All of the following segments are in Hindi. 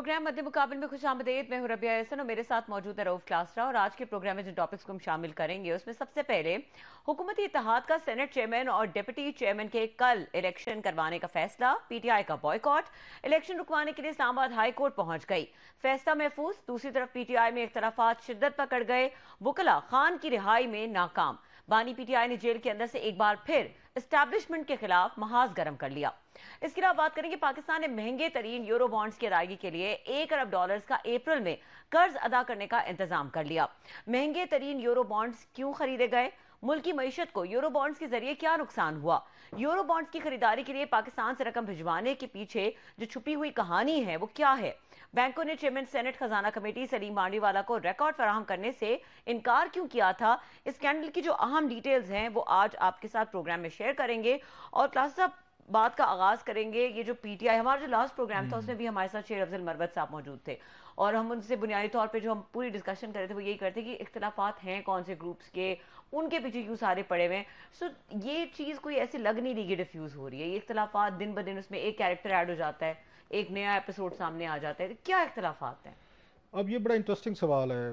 प्रोग्राम मद्दे मुकाबिल में खुश आमदेद। मैं हूं रबिया अनूम, मेरे साथ मौजूद है रऊफ क्लासरा। और आज के प्रोग्राम में जिन टॉपिक्स को हम शामिल करेंगे उसमें सबसे पहले हुकूमती इत्तेहाद का सेनेट चेयरमैन और डिप्टी चेयरमैन के कल इलेक्शन करवाने का फैसला, पीटीआई का बॉयकॉट, इलेक्शन रुकवाने के लिए इस्लामाबाद हाई कोर्ट पहुंच गई, फैसला महफूज। दूसरी तरफ पीटीआई में इख्तलाफात शिद्दत पकड़ गए, वकला खान की रिहाई में नाकाम। बानी पीटीआई ने जेल के अंदर से एक बार फिर एस्टैब्लिशमेंट के खिलाफ महाज गर्म कर लिया। इसके अलावा बात करेंगे, पाकिस्तान ने महंगे तरीन यूरो बॉन्ड्स की अदायगी के लिए $1 अरब का अप्रैल में कर्ज अदा करने का इंतजाम कर लिया। महंगे तरीन यूरो बॉन्ड्स क्यों खरीदे गए, मुल्क की मईशत को यूरो बॉन्ड्स के जरिए क्या नुकसान हुआ, यूरो बॉन्ड्स की खरीदारी के लिए पाकिस्तान से रकम भिजवाने के पीछे जो छुपी हुई कहानी है वो क्या है, बैंकों ने चेयरमैन सेनेट खजाना कमेटी सलीम मांडवीवाला को रिकॉर्ड फराहम करने से इनकार क्यों किया था, इस स्कैंडल की जो अहम डिटेल्स हैं वो आज आपके साथ प्रोग्राम में शेयर करेंगे। और क्लास साहब, बात का आगाज करेंगे ये जो पीटीआई, हमारा जो लास्ट प्रोग्राम था उसमें भी हमारे साथ शेर अफजल मरवत साहब मौजूद थे और हम उनसे बुनियादी तौर पे जो हम पूरी डिस्कशन कर रहे थे वो यही करते कि इख्तिलाफात हैं कौन से ग्रुप्स के, उनके पीछे क्यों सारे पड़े हुए हैं। सो ये चीज़ कोई ऐसी लग नहीं रही कि डिफ्यूज़ हो रही है, ये इख्तिलाफात दिन ब दिन उसमें एक कैरेक्टर ऐड हो जाता है, एक नया एपिसोड सामने आ जाता है। क्या इख्तिलाफात हैं? अब ये बड़ा इंटरेस्टिंग सवाल है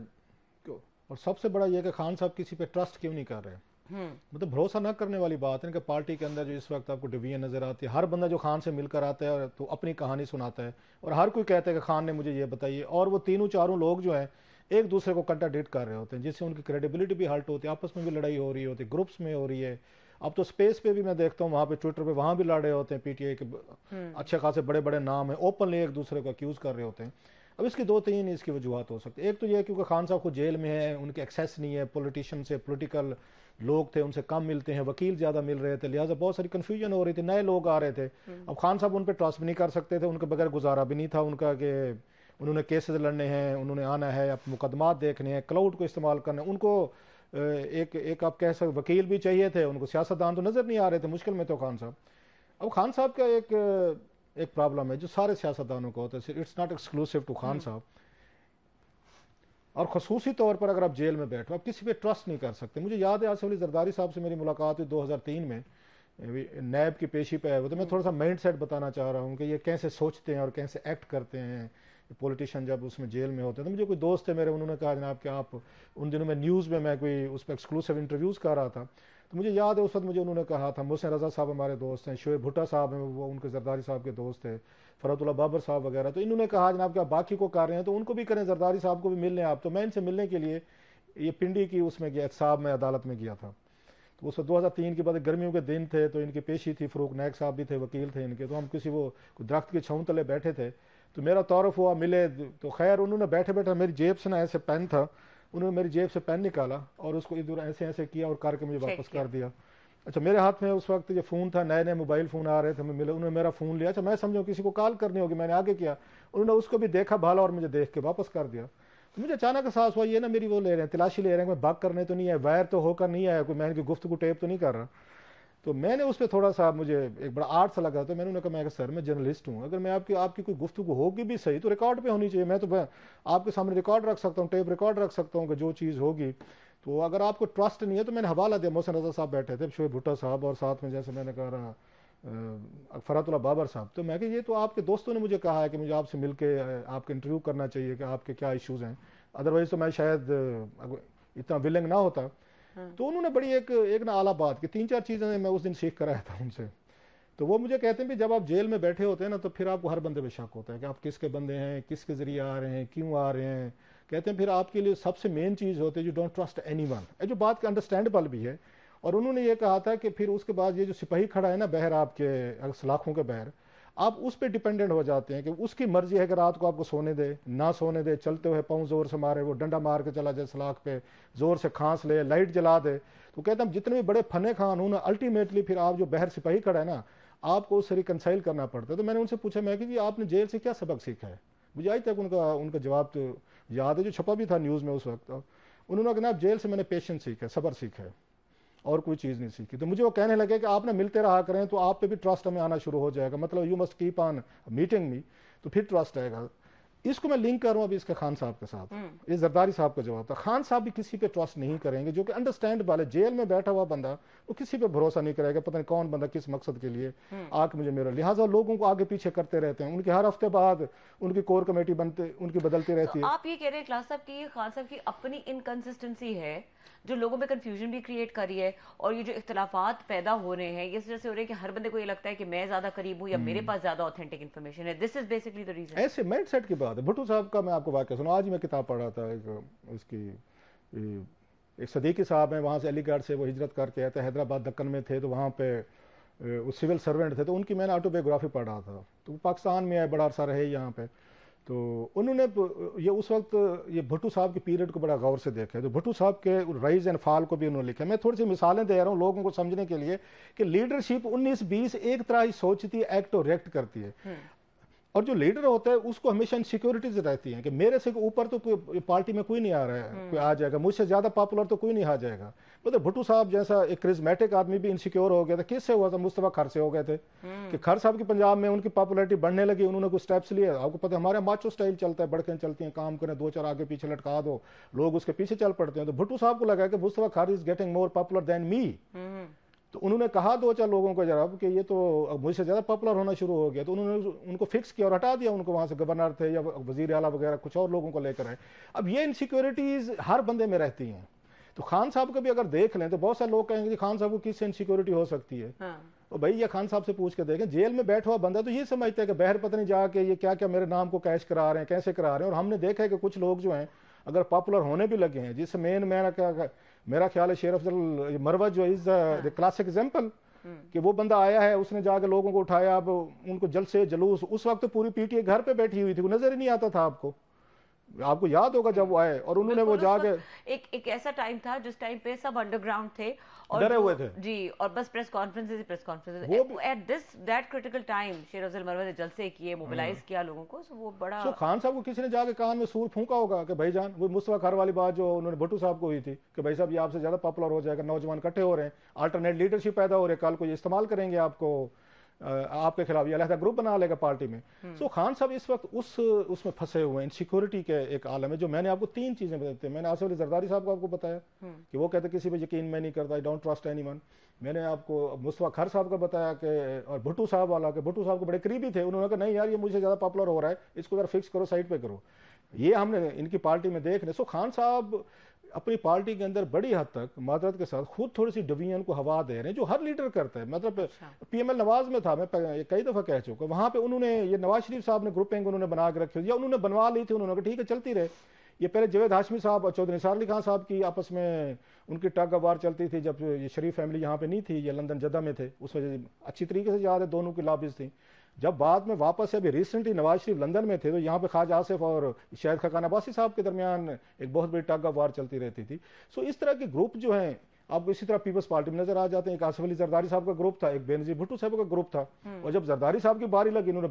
क्यों? और सबसे बड़ा ये कि खान साहब किसी पे ट्रस्ट क्यों नहीं कर रहे हैं। मतलब भरोसा ना करने वाली बात है कि पार्टी के अंदर जो इस वक्त आपको डिवीजन नजर आती है, हर बंदा जो खान से मिलकर आता है और तो अपनी कहानी सुनाता है और हर कोई कहता है कि खान ने मुझे ये बताइए, और वो तीनों चारों लोग जो हैं एक दूसरे को कंट्राडिक्ट कर रहे होते हैं, जिससे उनकी क्रेडिबिलिटी भी हर्ट होती है, आपस में भी लड़ाई हो रही होती है, ग्रुप्स में हो रही है। अब तो स्पेस पे भी मैं देखता हूँ, वहाँ पे ट्विटर पे वहाँ भी लड़ रहे होते हैं, पीटीआई के अच्छे खासे बड़े बड़े नाम है, ओपनली एक दूसरे को अक्यूज़ कर रहे होते हैं। अब इसकी दो तीन इसकी वजूहत हो सकती है। एक तो यह है क्योंकि खान साहब को जेल में है, उनके एक्सेस नहीं है, पॉलिटिशियन से पॉलिटिकल लोग थे उनसे कम मिलते हैं, वकील ज़्यादा मिल रहे थे, लिहाजा बहुत सारी कन्फ्यूजन हो रही थी, नए लोग आ रहे थे। अब खान साहब उन पर ट्रस्ट भी नहीं कर सकते थे, उनके बगैर गुजारा भी नहीं था उनका कि उन्होंने केसेस लड़ने हैं, उन्होंने आना है, अब मुकदमात देखने हैं, क्लाउड को इस्तेमाल करना है। उनको एक आप कह सकते वकील भी चाहिए थे, उनको सियासतदान तो नज़र नहीं आ रहे थे, मुश्किल में तो खान साहब। अब खान साहब का एक प्रॉब्लम है जो सारे सियासतदानों को होता है, it's not exclusive to Khan साहब। और खसूसी तौर पर अगर आप जेल में बैठो, आप किसी पे ट्रस्ट नहीं कर सकते। मुझे याद है आसिफ अली जरदारी साहब से मेरी मुलाकात हुई 2003 में, नैब की पेशी पे आए हुए, तो मैं थोड़ा सा माइंड सेट बताना चाह रहा हूँ कि ये कैसे सोचते हैं और कैसे एक्ट करते हैं पॉलिटिशियन जब उसमें जेल में होते हैं। तो मुझे कोई दोस्त है मेरे, उन्होंने कहा जनाब कि आप, उन दिनों में न्यूज़ में मैं कोई उस पर एक्सक्लूसिव इंटरव्यूज़ कर रहा था, तो मुझे याद है उस वक्त मुझे उन्होंने कहा था, मोहसिन रजा साहब हमारे दोस्त हैं, शेब भुट्टा साहब हैं वो उनके जरदारी साहब के दोस्त हैं, फरहतुल्ला बाबर साहब वगैरह, तो इन्होंने कहा जनाब कि आप बाकी को कर रहे हैं तो उनको भी करें, जरदारी साहब को भी मिल लें आप। तो मैं इनसे मिलने के लिए ये पिंडी की उसमें गया, साहब में अदालत में गया था, तो उस 2003 के बाद गर्मियों के दिन थे, तो इनकी पेशी थी, फरूक नायक साहब भी थे, वकील थे इनके, तो हम किसी वो दरख्त के छांव तले बैठे थे, तो मेरा तारफ़ हुआ, मिले, तो खैर उन्होंने बैठे बैठे मेरी जेब से ना ऐसे पेन था, उन्होंने मेरी जेब से पेन निकाला और उसको इधर ऐसे ऐसे किया और करके मुझे वापस कर दिया। अच्छा, मेरे हाथ में उस वक्त ये फ़ोन था, नए नए मोबाइल फ़ोन आ रहे थे, मिले, उन्होंने मेरा फ़ोन लिया। अच्छा, मैं समझा किसी को कॉल करनी होगी, मैंने आगे किया, उन्होंने उसको भी देखा, भाला और मुझे देख के वापस कर दिया। तो मुझे अचानक एहसास हुआ ये ना मेरी वो ले रहे हैं, तलाशी ले रहे हैं, मैं भाग करने तो नहीं आया, वायर तो होकर नहीं आया, कोई मैं इनकी गुफ्तगू टेप तो नहीं कर रहा। तो मैंने उस पर थोड़ा सा, मुझे एक बड़ा आर्ट सा लगा, तो मैंने उन्हें कहा, मैं सर मैं जर्नलिस्ट हूँ, अगर मैं आपकी कोई गुफ्तगू होगी भी सही तो रिकॉर्ड पे होनी चाहिए, मैं तो आपके सामने रिकॉर्ड रख सकता हूँ, टेप रिकॉर्ड रख सकता हूँ कि जो चीज़ होगी। तो अगर आपको ट्रस्ट नहीं है, तो मैंने हवाला दिया, मोहसिन रजा साहब बैठे थे, शोएब भुट्टा साहब, और साथ में जैसे मैंने कहा रहा फरहतुल्ला बाबर साहब। तो मैं कि ये तो आपके दोस्तों ने मुझे कहा है कि मुझे आपसे मिल के आपका इंटरव्यू करना चाहिए कि आपके क्या इशूज़ हैं, अदरवाइज़ तो मैं शायद इतना विलिंग ना होता। तो उन्होंने बड़ी एक ना आला बात की, तीन चार चीज़ें मैं उस दिन सीख कर आया था उनसे। तो वो मुझे कहते हैं कि जब आप जेल में बैठे होते हैं ना, तो फिर आपको हर बंदे पे शक होता है कि आप किसके बंदे हैं, किसके ज़रिए आ रहे हैं, क्यों आ रहे हैं। कहते हैं फिर आपके लिए सबसे मेन चीज़ होती है यू डोंट ट्रस्ट एनीवन, जो बात का अंडरस्टैंडेबल भी है। और उन्होंने ये कहा था कि फिर उसके बाद ये जो सिपाही खड़ा है ना बहर आपके सलाखों के बहर, आप उस पर डिपेंडेंट हो जाते हैं कि उसकी मर्जी है कि रात को आपको सोने दे ना सोने दे, चलते हुए पाँव जोर से मारे, वो डंडा मार के चला जाए सलाख पे, जोर से खांस ले, लाइट जला दे। तो कहते हैं जितने भी बड़े फने खान हों ना, अल्टीमेटली फिर आप जो बहर सिपाही खड़ा है ना, आपको उससे रिकनसाइल करना पड़ता है। तो मैंने उनसे पूछा, मैं कि आपने जेल से क्या सबक सीखा है? मुझे आज तक उनका जवाब तो याद है, जो छपा भी था न्यूज़ में उस वक्त। उन्होंने कहा आप जेल से, मैंने पेशेंस सीखा, सब्र सीखा है, और कोई चीज़ नहीं सीखी। तो मुझे वो कहने लगे कि आप ना मिलते रहा करें तो आप पे भी ट्रस्ट हमें आना शुरू हो जाएगा, मतलब you must keep on meeting me, तो फिर ट्रस्ट आएगा। इसको मैं लिंक कर रहा हूँ अभी इसका खान साहब के साथ। ये जरदारी साहब का जवाब था, खान साहब भी किसी पे ट्रस्ट नहीं करेंगे, जो कि अंडरस्टैंड वाले जेल में बैठा हुआ बंदा वो किसी पे भरोसा नहीं करेगा, पता नहीं कौन बंदा किस मकसद के लिए आके मुझे मेरा, लिहाजा लोगों को आगे पीछे करते रहते हैं। उनकी हर हफ्ते बाद उनकी कोर कमेटी बनते, उनकी बदलती रहती है। आप ये कह रहे हैं क्लास साहब की, खान साहब की अपनी इनकन्सिस्टेंसी है जो लोगों में कंफ्यूजन भी क्रिएट कर रही है, और ये जो इख्तलाफात पैदा हो रहे हैं ये इस वजह से हो रहे हैं कि हर बंदे को ये लगता है कि मैं ज्यादा करीब हूँ या मेरे पास ज्यादा ऑथेंटिक इन्फॉर्मेशन है। This is basically the reason. ऐसे माइंडसेट की बात है। भुट्टो साहब का मैं आपको वाक्य सुना, आज मैं किताब पढ़ रहा था, एक सदीकी साहब हैं, वहाँ से अलीगढ़ से वो हिजरत करके आए थे, हैदराबाद दक्कन में थे, तो वहाँ पे वो सिविल सर्वेंट थे, तो उनकी मैंने ऑटोबायोग्राफी पढ़ रहा था। तो वो पाकिस्तान में आए, बड़ा अरसा रहे यहाँ पे, तो उन्होंने ये उस वक्त ये भुट्टो साहब के पीरियड को बड़ा गौर से देखा है। तो भुट्टो साहब के राइज एंड फॉल को भी उन्होंने लिखा। मैं थोड़ी सी मिसालें दे रहा हूँ लोगों को समझने के लिए कि लीडरशिप 19-20 एक तरह ही सोचती है, एक्ट और रिएक्ट करती है, और जो लीडर होता है उसको हमेशा इनसिक्योरिटीज रहती हैं कि मेरे से ऊपर तो कोई पार्टी में कोई नहीं आ रहा है, कोई आ जाएगा, मुझसे ज़्यादा पॉपुलर तो कोई नहीं आ जाएगा। मतलब भुट्टो साहब जैसा एक क्रिज्मेटिक आदमी भी इनसिक्योर हो गया था। किससे हुआ था? मुस्तफा खर से हो गए थे कि खर साहब के पंजाब में उनकी पॉपुलरिटी बढ़ने लगी, उन्होंने कुछ स्टेप्स लिए। आपको पता है हमारे माचो स्टाइल चलता है, बढ़कें चलती हैं, काम करें, दो चार आगे पीछे लटका दो, लोग उसके पीछे चल पड़ते हैं। तो भुट्टो साहब को लगा कि Mustafa Khar is getting more popular than me, तो उन्होंने कहा दो चार लोगों को जरा कि ये तो मुझसे ज़्यादा पॉपुलर होना शुरू हो गया। तो उन्होंने उनको फिक्स किया और हटा दिया, उनको वहाँ से गवर्नर थे या वजीर आला वगैरह कुछ और लोगों को लेकर आए। अब ये इनसिक्योरिटीज़ हर बंदे में रहती हैं। तो खान साहब को भी अगर देख लें तो बहुत सारे लोग कहेंगे खान साहब को किससे इनसिक्योरिटी हो सकती है। तो भाई ये खान साहब से पूछ के देखें, जेल में बैठा हुआ बंदा तो ये समझता है कि बहर पता नहीं जाके ये क्या क्या मेरे नाम को कैश करा रहे हैं, कैसे करा रहे हैं। और हमने देखा है कि कुछ लोग जो हैं अगर पॉपुलर होने भी लगे हैं, जिससे मेन मेरा ख्याल है शेर अफजल मरवत जो इज द क्लासिक एग्जांपल, कि वो बंदा आया है, उसने जाके लोगों को उठाया। अब उनको जलसे जुलूस, उस वक्त तो पूरी पीटीए घर पे बैठी हुई थी, वो नजर ही नहीं आता था। आपको याद होगा जब वो आए, और उन्होंने वो जाके एक ऐसा टाइम था जिस टाइम पे सब अंडरग्राउंड थे और डरे हुए थे जी, और बस press conferences at this that critical time Sher Afzal Marwat ने जलसे किए, मोबिलाइज किया लोगों को। सो वो बड़ा खान साहब को किसी ने जाके कान में सूर फूंका होगा कि भाई जान, वो मुस्तफा खर वाली बात जो उन्होंने भुट्टो साहब को हुई थी कि भाई साहब ये आपसे ज्यादा पॉपुलर हो जाएगा, नौजवान इकट्ठे हो रहे हैं, अल्टरनेट लीडरशिप पैदा हो रही है, कल को ये इस्तेमाल करेंगे आपको, आपके खिलाफ ये अलग ग्रुप बना लेगा पार्टी में। सो खान साहब इस वक्त उसमें फंसे हुए हैं, इनसिक्योरिटी के एक आलम है। जो मैंने आपको तीन चीज़ें बताई, मैंने आसिफ अली जरदारी साहब को आपको बताया कि वो कहते किसी पे यकीन मैं नहीं करता, आई डोंट ट्रस्ट एनीवन। मैंने आपको मुस्तफा खर साहब का बताया कि, और भुट्टो साहब वाला के भुट्टो साहब के बड़े करीबी थे, उन्होंने कहा नहीं यार ये मुझे ज़्यादा पॉपुलर हो रहा है, इसको ज़रा फिक्स करो, साइड पर करो, ये हमने इनकी पार्टी में देख रहे। सो खान साहब अपनी पार्टी के अंदर बड़ी हद तक मादरत के साथ खुद थोड़ी सी डिवीजन को हवा दे रहे हैं, जो हर लीडर करता है। मतलब पीएमएल नवाज में था, मैं कई दफ़ा कह चुका, वहाँ पे उन्होंने ये नवाज शरीफ साहब ने ग्रुपिंग उन्होंने बना के रखी, या उन्होंने बनवा ली थी, उन्होंने कहा ठीक है चलती रहे। ये पहले जवेद हाशमी साहब और चौधरी निसार खान साहब की आपस में उनकी टग वार चलती थी, जब ये शरीफ फैमिली यहाँ पे नहीं थी, ये लंदन जद्दा में थे, उस वजह से अच्छी तरीके से याद है दोनों की लाबिज थी। जब बाद में वापस अभी रिसेंटली नवाज शरीफ लंदन में थे, तो यहाँ पे ख्वाजा आसिफ और शायद खकान अब्बासी साहब के दरमियान एक बहुत बड़ी टग वार चलती रहती थी। सो इस तरह के ग्रुप जो हैं आपको इसी तरह पीपल्स पार्टी में नजर आ जाते हैं। एक आसिफ अली जरदारी साहब का ग्रुप था, एक बेनजीर भुट्टो साहब का ग्रुप था, और जब जरदारी साहब की बारी लगी इन्होंने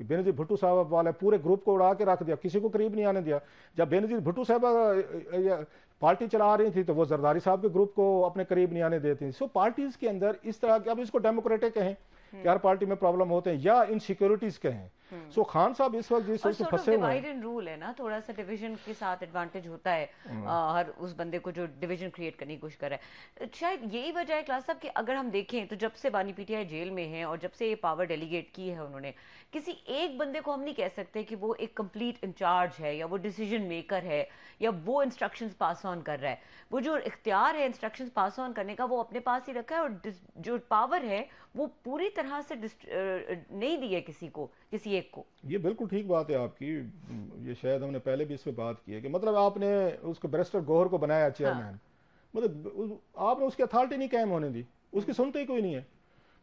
बेनजीर भुट्टो साहब वाले पूरे ग्रुप को उड़ा के रख दिया, किसी को करीब नहीं आने दिया। जब बेनजीर भुट्टो साहब पार्टी चला रही थी तो वो जरदारी साहब के ग्रुप को अपने करीब नहीं आने देती। सो पार्टीज के अंदर इस तरह के, अब इसको डेमोक्रेटिक कहें कि हर पार्टी में प्रॉब्लम होते हैं, या इनसिक्योरिटीज के हैं। सो खान साहब इस वक्त जिस तरह फंसे हुए हैं, डिवाइड एंड रूल है ना, थोड़ा सा डिवीजन के साथ एडवांटेज होता है हर उस बंदे को जो डिवीजन क्रिएट करने की कोशिश कर रहा है। शायद यही वजह है क्लास साहब कि अगर हम देखें तो जब से बानी पीटीआई जेल में है और जब से ये पावर डेलीगेट की है उन्होंने, किसी एक बंदे को हम नहीं कह सकते कि वो एक कंप्लीट इंचार्ज है या वो डिसीजन मेकर है या वो इंस्ट्रक्शंस पास ऑन कर रहा है। वो जो इख्तियार है इंस्ट्रक्शंस पास ऑन करने का वो अपने पास ही रखा है, और जो पावर है वो पूरी तरह से नहीं दी है किसी को, किसी एक को। ये बिल्कुल ठीक बात है आपकी, ये शायद हमने पहले भी इस पे बात की है कि मतलब आपने उसको बैरिस्टर गौहर को बनाया चेयरमैन, हाँ। मतलब आपने उसकी अथॉरिटी नहीं कायम होने दी, उसकी सुनते ही कोई नहीं है।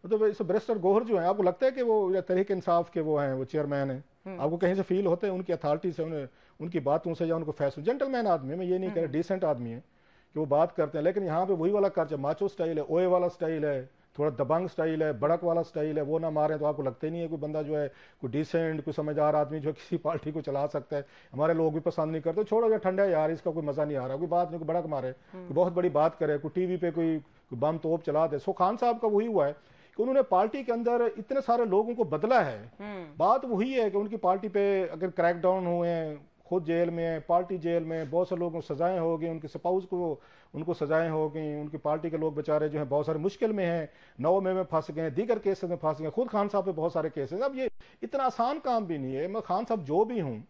मतलब इस बैरिस्टर गौहर जो है आपको लगता है कि वो तहरीक इंसाफ के वो हैं, वो चेयरमैन है, आपको कहीं से फील होते हैं उनकी अथॉरिटी से, उनकी बातों से या उनको फैसलों, जेंटलमैन आदमी, मैं ये नहीं कह रहा डिसेंट आदमी है कि वो बात करते हैं, लेकिन यहाँ पे वही वाला कर्ज है, माचो स्टाइल है, ओए वाला स्टाइल है, थोड़ा दबंग स्टाइल है, भड़क वाला स्टाइल है, वो ना मारे तो आपको लगता ही नहीं है कोई बंदा जो है कोई डिसेंट, कोई समझदार आदमी जो किसी पार्टी को चला सकता है। हमारे लोग भी पसंद नहीं करते, छोड़ो यार ठंडा यार, इसका कोई मजा नहीं आ रहा, कोई बात नहीं, कोई भड़क मारे, कोई बहुत बड़ी बात करे, कोई टीवी पे कोई बम तोप चला दे। सो खान साहब का वही हुआ है कि उन्होंने पार्टी के अंदर इतने सारे लोगों को बदला है। बात वही है कि उनकी पार्टी पे अगर क्रैकडाउन हुए हैं, खुद जेल में है, पार्टी जेल में, बहुत से लोगों को सजाएं हो गई, उनके स्पाउस को उनको सजाएं हो गई, उनकी पार्टी के लोग बेचारे जो हैं बहुत सारे मुश्किल में हैं, 9 मई में फंस गए, दीगर केसेस में फंस गए, खुद खान साहब पे बहुत सारे केसेस। अब ये इतना आसान काम भी नहीं है। मैं खान साहब जो भी हूँ,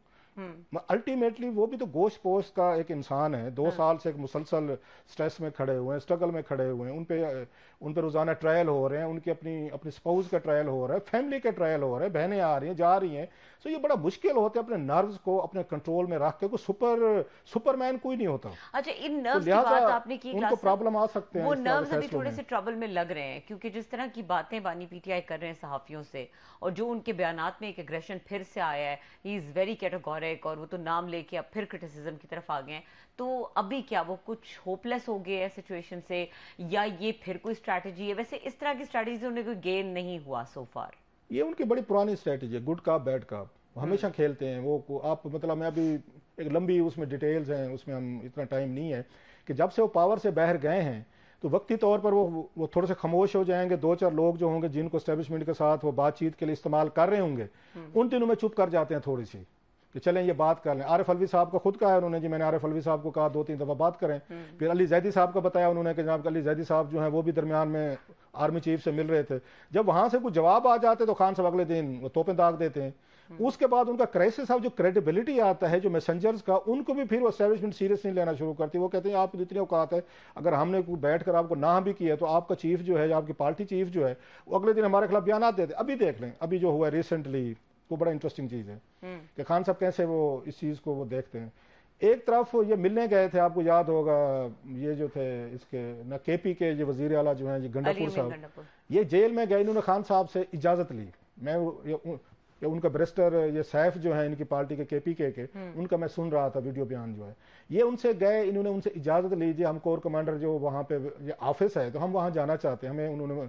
अल्टीमेटली वो भी तो गोश्त पोश का एक इंसान है, 2 साल से एक मुसलसल स्ट्रेस में खड़े हुए हैं, स्ट्रगल में खड़े हुए हैं, उन पे रोजाना ट्रायल हो रहे हैं, उनकी अपनी स्पाउस का ट्रायल हो रहा है, फैमिली का ट्रायल हो रहा है, बहनें आ रही हैं जा रही हैं। तो ये बड़ा मुश्किल होता है अपने नर्व्स को अपने कंट्रोल में रख के, कोई सुपरमैन कोई नहीं होता। अच्छा, इन नर्व्स की बात आपने की, उनको प्रॉब्लम आ सकते हैं, वो नर्व्स अभी थोड़े से ट्रबल में लग रहे हैं, क्योंकि जिस तरह की बातें बानी पीटीआई कर रहे हैं सहाफियों से, और जो उनके बयानात में एक एग्रेशन फिर से आया है, ही इज वेरी कैटेगोरिकल, और वो तो नाम लेके अब फिर क्रिटिसिज्म की तरफ आ गए हैं, तो अभी क्या वो कुछ होपलेस हो गए हैं सिचुएशन से, या ये फिर कोई स्ट्रैटेजी है? वैसे इस तरह की स्ट्रैटेजी से उन्हें कोई गेन नहीं हुआ सो फार। ये उनकी बड़ी पुरानी स्ट्रैटेजी है, गुड कप बैड कप, हमेशा खेलते हैं वो। आप मतलब मैं अभी एक लंबी उसमें डिटेल्स हैं, उसमें हम इतना टाइम नहीं है कि जब से वो पावर से बाहर गए हैं तो वक्ती तौर पर वो थोड़े से खामोश हो जाएंगे। 2-4 लोग जो होंगे जिनको एस्टेब्लिशमेंट के साथ वो बातचीत के लिए इस्तेमाल कर रहे होंगे, उन दिनों में चुप कर जाते हैं थोड़ी सी कि चलें ये बात कर लें। आरिफ अलवी साहब का खुद कहा है उन्होंने जी, मैंने आरिफ अलवी साहब को कहा 2-3 दफ़ा बात करें। फिर अली जैदी साहब का बताया उन्होंने कि जनाब अली जैदी साहब जो हैं वो भी दरमियान में आर्मी चीफ से मिल रहे थे। जब वहाँ से कुछ जवाब आ जाते तो खान साहब अगले दिन वो तोपें दाग देते हैं। उसके बाद उनका क्राइसिस जो क्रेडिबिलिटी आता है जो मैसेंजर्स का, उनको भी फिर वो एस्टेब्लिशमेंट सीरियस नहीं लेना शुरू करती। वो कहते हैं आपकी इतनी औकात है, अगर हमने बैठ कर आपको ना भी किया तो आपका चीफ जो है, आपकी पार्टी चीफ जो है, वो अगले दिन हमारे खिलाफ बयान देते। अभी देख लें, अभी जो हुआ रिसेंटली वो बड़ा इंटरेस्टिंग चीज़ है कि खान साहब कैसे वो इस चीज़ को वो देखते हैं। एक तरफ ये मिलने गए थे, आपको याद होगा, ये जो थे इसके ना केपी के ये वजीर आला जो हैं ये गंडापुर साहब, ये जेल में गए, इन्होंने खान साहब से इजाज़त ली। मैं ये उनका बैरिस्टर ये सैफ जो है इनकी पार्टी के पी के उनका मैं सुन रहा था वीडियो बयान जो है, ये उनसे गए, इन्होंने उनसे इजाज़त ली जी हम कोर कमांडर जो वहाँ पे ये ऑफिस है तो हम वहाँ जाना चाहते हैं, हमें उन्होंने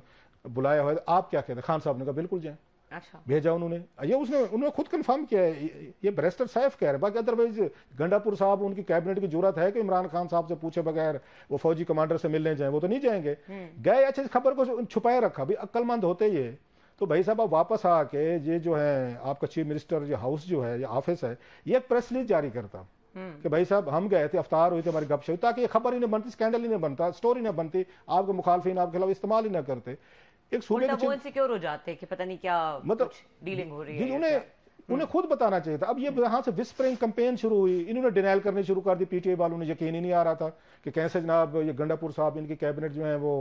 बुलाया हुआ है, आप क्या कहते हैं? खान साहब ने कहा बिल्कुल जाएँ। अच्छा। भेजा उन्होंने, ये उसने उन्होंने खुद कंफर्म किया है, ये बैरिस्टर साहब कह रहे हैं। बाकी अदरवाइज गंडापुर साहब उनकी कैबिनेट की जरूरत है कि इमरान खान साहब से पूछे बगैर वो फौजी कमांडर से मिलने जाएं, वो तो नहीं जाएंगे। गए, अच्छे खबर को छुपाए रखा। भी अक्लमंद होते ये तो भाई साहब आप वापस आके ये जो है आपका चीफ मिनिस्टर जो हाउस जो है या ऑफिस है, ये एक प्रेस रिलीज जारी करता कि भाई साहब हम गए थे, अफ्तार हुई थी, हमारी गपशप, ताकि ये खबर ही नहीं बनती, स्कैंडल ही नहीं बनता, स्टोरी नहीं बनती, आपके मुखालफिन आपके खिलाफ इस्तेमाल ही ना करते। एक वो इनसिक्योर हो जाते हैं कि पता नहीं क्या मतलब डीलिंग हो रही है, उन्हें खुद बताना चाहिए था। अब ये यहाँ से विस्परिंग कंपेन शुरू हुई, इन्होंने डिनाइल करनी शुरू कर दी। पीटीआई वालों ने यकीन ही नहीं आ रहा था कि कैसे जनाब ये गंडापुर साहब इनकी कैबिनेट जो है वो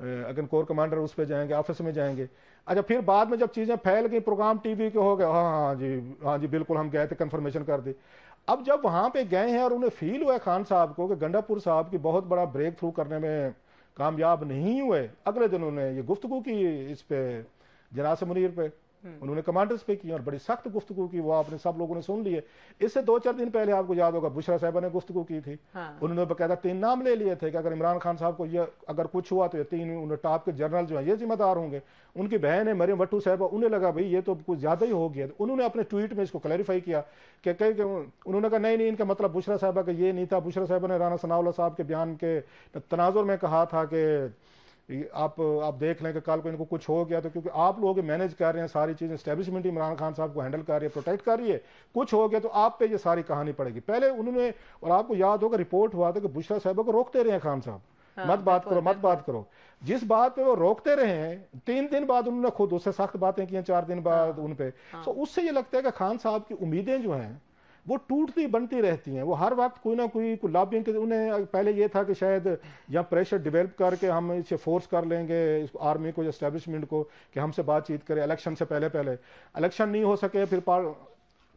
अगर कोर कमांडर उस पर जाएंगे, ऑफिस में जाएंगे। अच्छा, फिर बाद में जब चीज़ें फैल गई, प्रोग्राम टीवी के हो गए, हाँ जी बिल्कुल हम गए थे, कंफर्मेशन कर दी। अब जब वहाँ पे गए हैं और उन्हें फील हुआ खान साहब को कि गंडापुर साहब की बहुत बड़ा ब्रेक थ्रू करने में कामयाब नहीं हुए, अगले दिन उन्होंने ये गुफ्तगू की इस पे जनरल आसिम मुनीर पे, उन्होंने कमांडर्स पे की और बड़ी सख्त गुफ्तगू की, वो आपने सब लोगों ने सुन लिए। इससे 2-4 दिन पहले आपको याद होगा बुशरा साहिबा ने गुफ्तगू की थी। हाँ। उन्होंने बकायदा 3 नाम ले लिए थे कि अगर इमरान खान साहब को ये अगर कुछ हुआ तो ये 3 उन्हें टॉप के जनरल जो है ये जिम्मेदार होंगे। उनकी बहन है मरियम भट्टो साहिबा, उन्हें लगा भाई ये तो कुछ ज़्यादा ही हो गया, उन्होंने अपने ट्वीट में इसको क्लैरिफाई किया कि उन्होंने कहा नहीं, इनका मतलब बुशरा साहिबा का ये नहीं था, बुशरा साहिबा ने राना सनाउल्लाह साहब के बयान के तनाजुर में कहा था कि आप देख लें कि कल को इनको कुछ हो गया तो क्योंकि आप लोग मैनेज कर रहे हैं सारी चीज़ें, एस्टेब्लिशमेंट इमरान खान साहब को हैंडल कर रही है, प्रोटेक्ट कर रही है, कुछ हो गया तो आप पे ये सारी कहानी पड़ेगी। पहले उन्होंने, और आपको याद होगा रिपोर्ट हुआ था कि बुशरा साहिबा को रोकते रहे हैं खान साहब, हाँ, मत बात करो। जिस बात पे वो रोकते रहे हैं 3 दिन बाद उन्होंने खुद उससे सख्त बातें की, 4 दिन बाद उन पर। तो उससे ये लगता है कि खान साहब की उम्मीदें जो हैं वो टूटती बनती रहती हैं। वो हर वक्त कोई ना कोई लॉबिंग, उन्हें पहले ये था कि शायद यहाँ प्रेशर डेवलप करके हम इसे फोर्स कर लेंगे इस आर्मी को, एस्टेब्लिशमेंट को, कि हमसे बातचीत करें इलेक्शन से पहले। इलेक्शन नहीं हो सके, फिर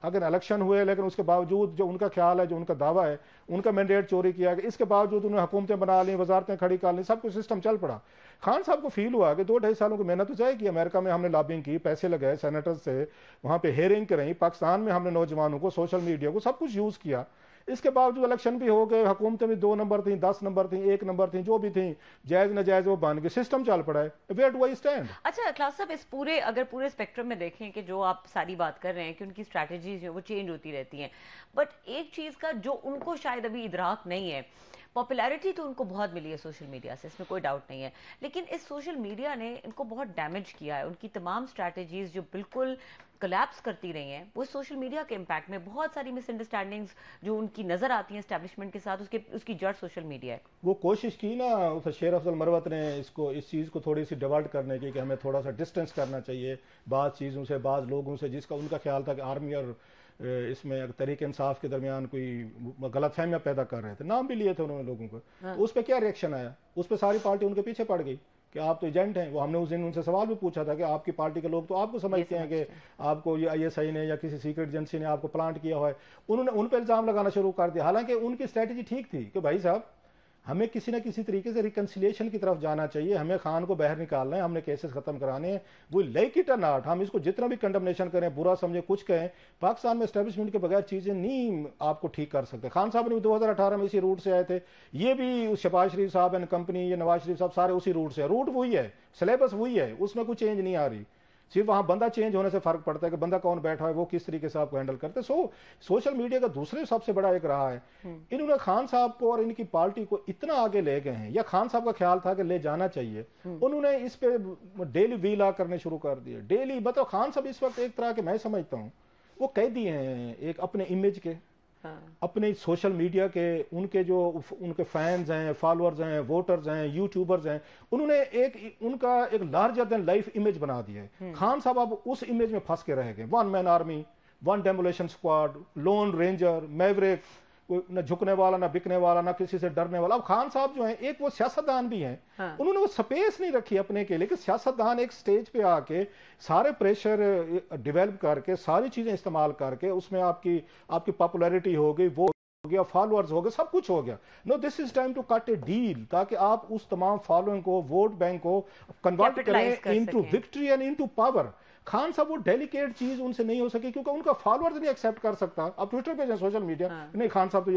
अगर इलेक्शन हुए लेकिन उसके बावजूद जो उनका ख्याल है, जो उनका दावा है, उनका मैंडेट चोरी किया गया, इसके बावजूद उन्होंने हुकूमतें बना ली, वजारतें खड़ी कर ली, सब कुछ सिस्टम चल पड़ा। खान साहब को फील हुआ कि 2-2.5 सालों की मेहनत तो जाएगी। अमेरिका में हमने लॉबिंग की, पैसे लगाए सेनेटर्स से, वहाँ पे हेयरिंग कराई, पाकिस्तान में हमने नौजवानों को, सोशल मीडिया को, सब कुछ यूज़ किया, इसके बावजूद इलेक्शन भी हो गए, हुकूमतें भी 2 नंबर थी, 10 नंबर थी, 1 नंबर थी, जो भी थी जायज नजायज वो बन के सिस्टम चल पड़ा है। Where do I stand? अच्छा क्लास साहब, इस पूरे स्पेक्ट्रम में देखें कि जो आप सारी बात कर रहे हैं कि उनकी स्ट्रैटेजीज जो वो चेंज होती रहती हैं, बट एक चीज़ का जो उनको शायद अभी इदराक नहीं है पॉपुलैरिटी तो उनको बहुत मिली है सोशल मीडिया से, इसमें कोई डाउट नहीं है, लेकिन इस सोशल मीडिया ने इनको बहुत डैमेज किया है। उनकी तमाम स्ट्रैटेजीज जो बिल्कुल कोलैप्स करती रही हैं, वो सोशल मीडिया के इम्पैक्ट में बहुत सारी मिसअंडरस्टैंडिंग्स जो उनकी नज़र आती हैं एस्टैब्लिशमेंट के साथ, उसकी जड़ सोशल मीडिया है। वो कोशिश की ना उस शेर अफजल मरवत ने इसको इस चीज़ को थोड़ी सी डिवर्ट करने की कि हमें थोड़ा सा डिस्टेंस करना चाहिए बाज़ चीज़ों से, बाज़ लोगों से, जिसका उनका ख्याल था कि आर्मी और इसमें तहरीक इंसाफ के दरमियान कोई गलतफहमियां पैदा कर रहे थे, नाम भी लिए थे उन्होंने लोगों को। उस पर क्या रिएक्शन आया? उस पर सारी पार्टी उनके पीछे पड़ गई कि आप तो एजेंट हैं। वो हमने उस दिन उनसे सवाल भी पूछा था कि आपकी पार्टी के लोग तो आपको समझते हैं कि आपको ये ISI ने या किसी सीक्रेट एजेंसी ने आपको प्लांट किया हुआ है। उन्होंने उन पर इल्ज़ाम लगाना शुरू कर दिया। हालांकि उनकी स्ट्रेटजी ठीक थी कि भाई साहब हमें किसी न किसी तरीके से रिकन्सिलिएशन की तरफ जाना चाहिए, हमें खान को बाहर निकालना है, हमने केसेस खत्म कराने हैं। वो लाइक इट और नॉट, हम इसको जितना भी कंडमनेशन करें, बुरा समझें, कुछ कहें, पाकिस्तान में एस्टेब्लिशमेंट के बगैर चीज़ें नहीं आपको ठीक कर सकते। खान साहब ने 2018 में इसी रूट से आए थे, ये भी शहबाज शरीफ साहब एंड कंपनी, ये नवाज शरीफ साहब सारे उसी रूट से। रूट वही है, सिलेबस वही है, उसमें कुछ चेंज नहीं आ रही, सिर्फ वहाँ बंदा चेंज होने से फर्क पड़ता है कि बंदा कौन बैठा है, वो किस तरीके से आपको हैंडल करते हैं। सोशल मीडिया का दूसरे सबसे बड़ा एक रहा है। इन्होंने खान साहब को और इनकी पार्टी को इतना आगे ले गए हैं, या खान साहब का ख्याल था कि ले जाना चाहिए, उन्होंने इस पे डेली वीला करने शुरू कर दिए। डेली मतलब खान साहब इस वक्त एक तरह के, मैं समझता हूँ, वो कैदी हैं एक अपने इमेज के, अपने सोशल मीडिया के। उनके जो उनके फैंस हैं, फॉलोअर्स हैं, वोटर्स हैं, यूट्यूबर्स हैं, उन्होंने उनका एक लार्जर देन लाइफ इमेज बना दिया है। खान साहब अब उस इमेज में फंस के रह गए। One man army, one demolition squad, lone ranger, maverick, ना झुकने वाला, ना बिकने वाला, ना किसी से डरने वाला। अब खान साहब जो हैं एक वो सियासतदान भी हैं, उन्होंने वो स्पेस नहीं रखी अपने के लिए कि सियासतदान एक स्टेज पे आके सारे प्रेशर डेवलप करके सारी चीजें इस्तेमाल करके उसमें आपकी पॉपुलैरिटी हो गई, वो हो गया, फॉलोअर्स हो गए, सब कुछ हो गया। No, this is time to cut a deal, ताकि आप उस तमाम फॉलोइंग को, वोट बैंक को कन्वर्ट करें into victory and into power. Khan साहब वो डेलिकेट चीज उनसे नहीं हो सकी क्योंकि उनका फॉलोअर्स नहीं एक्सेप्ट कर सकता। अब ट्विटर पे जाए, सोशल मीडिया, नहीं खान साहब तो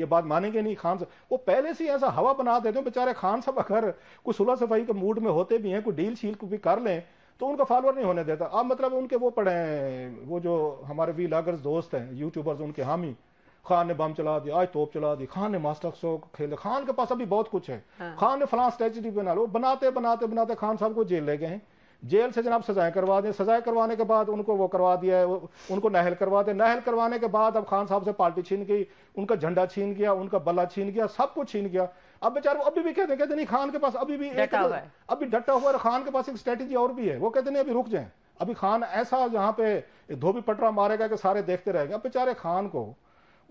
ये बात मानेंगे नहीं। खान साहब वो पहले से ऐसा हवा बना देते हैं बेचारे। खान साहब अगर कोई सुलह सफाई के मूड में होते भी हैं, कोई डील शील को भी कर लें, तो उनका फॉलोअर नहीं होने देता। अब मतलब उनके वो पड़े हैं, वो जो हमारे व्लॉगर्स दोस्त हैं, यूट्यूबर्स, उनके हामी, खान ने बम चला दिया, आज तोप चला दी, खान ने मास्टर शोक खेला, खान के पास अभी बहुत कुछ है, खान ने फलां स्ट्रेटजी बना लो, बनाते बनाते बनाते खान साहब को जेल ले गए हैं। जेल से जनाब सजाएं करवा दें, सजाएं करवाने के बाद उनको वो करवा दिया है, उनको नहल करवा दें, नहल करवाने के बाद अब खान साहब से पार्टी छीन गई, उनका झंडा छीन गया, उनका बल्ला छीन गया, सब कुछ छीन गया। अब बेचारे अभी भी कहते नहीं, खान के पास अभी भी अभी डटा हुआ है, खान के पास एक स्ट्रेटेजी और भी है। वो कहते नहीं अभी रुक जाए, अभी खान ऐसा यहाँ पे धोबी पटरा मारेगा कि सारे देखते रहेंगे। अब बेचारे खान को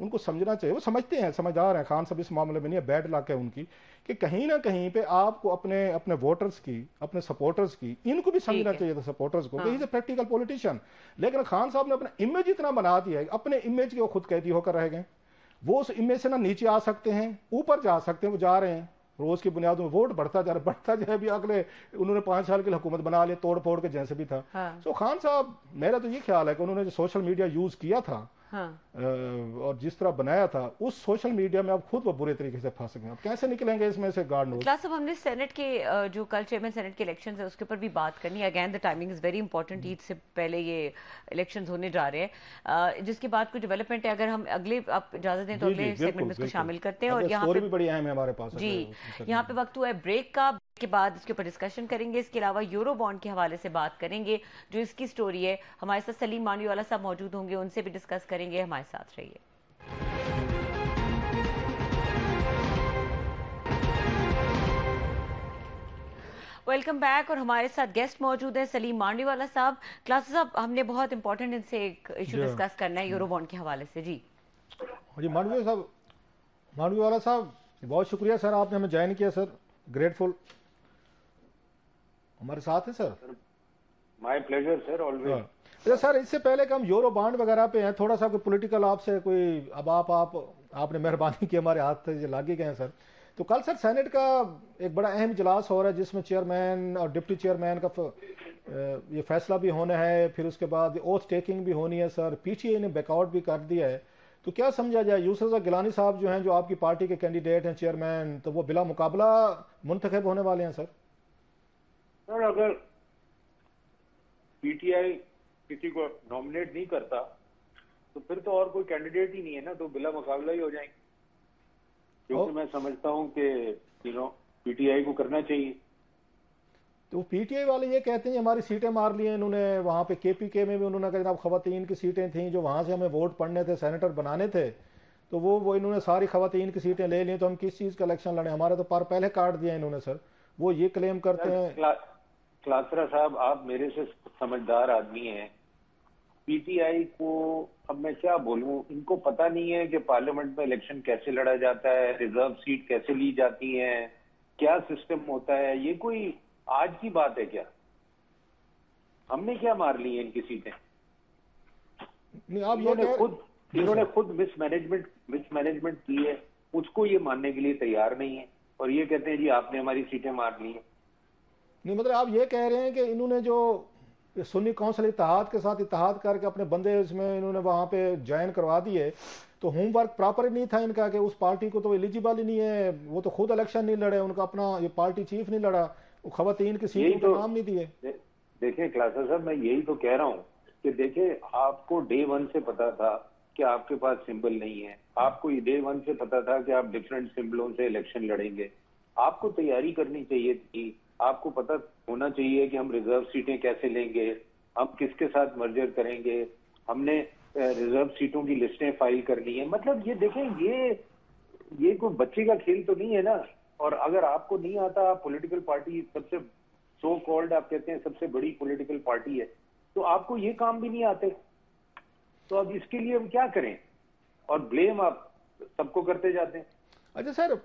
उनको समझना चाहिए, वो समझते हैं, समझदार हैं खान साहब इस मामले में, नहीं है बैड लक है उनकी कि कहीं ना कहीं पे आपको अपने अपने वोटर्स की, अपने सपोर्टर्स की, इनको भी समझना चाहिए था, सपोर्टर्स को, इज ए प्रैक्टिकल पॉलिटिशियन। लेकिन खान साहब ने अपना इमेज इतना बना दिया है, अपने इमेज के वो खुद कैदी होकर रह गए। वो उस इमेज से ना नीचे आ सकते हैं, ऊपर जा सकते हैं, वो जा रहे हैं। रोज की बुनियाद में वोट बढ़ता जा रहा है। अभी अगले उन्होंने 5 साल की हुकूमत बना ली, तोड़ फोड़ के जैसे भी था। तो खान साहब, मेरा तो ये ख्याल है कि उन्होंने जो सोशल मीडिया यूज किया था और जिस तरह बनाया था, उस सोशल मीडिया में आप खुद वो बुरे तरीके से फंस गए। आप कैसे निकलेंगे इसमें से? गार्ड नोट क्लास, अब हमने सेनेट के जो कल चेयरमैन सेनेट के इलेक्शंस है उसके ऊपर भी बात करनी। Again the timing is very important, Eid से पहले ये इलेक्शंस होने जा रहे हैं, जिसके बाद कुछ डेवलपमेंट है। अगर हम अगले, आप इजाजत दें तो अगले सेगमेंट में इसको शामिल करते हैं। और यहाँ पे भी बड़ी अहम है हमारे पास। जी, यहाँ पे वक्त हुआ है ब्रेक का, के बाद इसके ऊपर डिस्कशन करेंगे। इसके अलावा यूरो बॉन्ड के हवाले से बात करेंगे, जो इसकी स्टोरी है। हमारे साथ सलीम मांडवीवाला साहब मौजूद होंगे, उनसे भी डिस्कस करेंगे, हमारे साथ रहिए। वेलकम बैक, और हमारे साथ गेस्ट मौजूद हैं सलीम मांडवीवाला साहब। क्लास साहब, हमने बहुत इंपॉर्टेंट इनसे एक इशू डिस्कस करना है यूरो बॉन्ड के हवाले से। जी जी, मांडवीवाला साहब बहुत शुक्रिया सर, आपने हमें ज्वाइन किया सर, ग्रेटफुल, हमारे साथ है sir. My pleasure sir, always. अच्छा सर, इससे पहले कि हम यूरो बॉन्ड वगैरह पे हैं, थोड़ा सा कोई पॉलिटिकल आपसे कोई, अब आपने मेहरबानी की हमारे हाथ से लागे गए हैं सर। तो कल सर सेनेट का एक बड़ा अहम इजलास हो रहा है, जिसमें चेयरमैन और डिप्टी चेयरमैन का ये फैसला भी होना है, फिर उसके बाद ओथ टेकिंग भी होनी है सर। PTA ने बैकआउट भी कर दिया है, तो क्या समझा जाए? यूसुफ गिलानी साहब जो हैं, जो आपकी पार्टी के कैंडिडेट हैं चेयरमैन, तो वो बिला मुकाबला मुंतखब होने वाले हैं सर। सर, अगर PTI किसी को नॉमिनेट नहीं करता तो फिर तो और कोई कैंडिडेट ही नहीं है ना, तो बिला मुकाबला ही हो जाएंगे। क्योंकि मैं समझता हूँ कि पीटीआई को करना चाहिए। तो पीटीआई वाले ये कहते हैं हमारी सीटें मार ली हैं इन्होंने, वहाँ पे केपीके में भी उन्होंने कहा जनाब खवातीन की सीटें थीं जो वहाँ से हमें वोट पड़ने थे, सेनेटर बनाने थे, तो वो इन्होंने सारी खवातीन की सीटें ले ली, तो हम किस चीज़ का इलेक्शन लड़े, हमारे तो पार पहले काट दिया इन्होंने। सर वो ये क्लेम करते हैं। क्लासरा साहब आप मेरे से समझदार आदमी हैं, पीटीआई को अब मैं क्या बोलूं, इनको पता नहीं है कि पार्लियामेंट में इलेक्शन कैसे लड़ा जाता है, रिजर्व सीट कैसे ली जाती है, क्या सिस्टम होता है। ये कोई आज की बात है क्या? हमने क्या मार ली है इनकी सीटें? इन्होंने खुद मिसमैनेजमेंट की है, उसको ये मानने के लिए तैयार नहीं है और ये कहते हैं जी आपने हमारी सीटें मार ली है। नहीं मतलब आप ये कह रहे हैं कि इन्होंने जो सुन्नी कौंसल इत्तेहाद के साथ इत्तेहाद करके अपने बंदे इसमें इन्होंने वहाँ पे ज्वाइन करवा दिए, तो होमवर्क प्रॉपर ही नहीं था इनका कि उस पार्टी को तो एलिजिबल ही नहीं है, वो तो खुद इलेक्शन नहीं लड़े, उनका अपना ये पार्टी चीफ नहीं लड़ा, खवातीन की सीट को नाम नहीं दिए। देखिए क्लासर साहब मैं यही तो कह रहा हूँ कि देखिए आपको डे वन से पता था कि आपके पास सिंबल नहीं है, आपको डे वन से पता था कि आप डिफरेंट सिंबलों से इलेक्शन लड़ेंगे, आपको तैयारी करनी चाहिए थी, आपको पता होना चाहिए कि हम रिजर्व सीटें कैसे लेंगे, हम किसके साथ मर्जर करेंगे, हमने रिजर्व सीटों की लिस्टें फाइल करनी है। मतलब ये देखें ये कोई बच्चे का खेल तो नहीं है ना। और अगर आपको नहीं आता, आप पॉलिटिकल पार्टी सबसे सो कॉल्ड आप कहते हैं सबसे बड़ी पॉलिटिकल पार्टी है, तो आपको ये काम भी नहीं आते, तो अब इसके लिए हम क्या करें? और ब्लेम आप सबको करते जाते हैं। अच्छा सर